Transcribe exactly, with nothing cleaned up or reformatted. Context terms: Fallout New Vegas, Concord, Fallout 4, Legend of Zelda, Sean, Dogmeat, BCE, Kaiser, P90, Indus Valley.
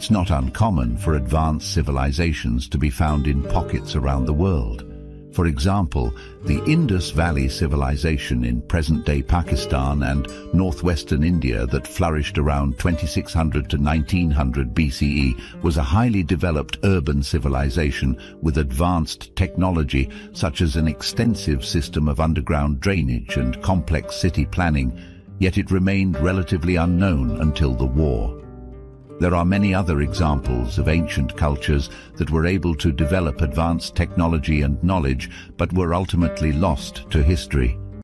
It's not uncommon for advanced civilizations to be found in pockets around the world. For example, the Indus Valley civilization in present-day Pakistan and northwestern India that flourished around twenty-six hundred to nineteen hundred B C E was a highly developed urban civilization with advanced technology such as an extensive system of underground drainage and complex city planning, yet it remained relatively unknown until the war. There are many other examples of ancient cultures that were able to develop advanced technology and knowledge, but were ultimately lost to history.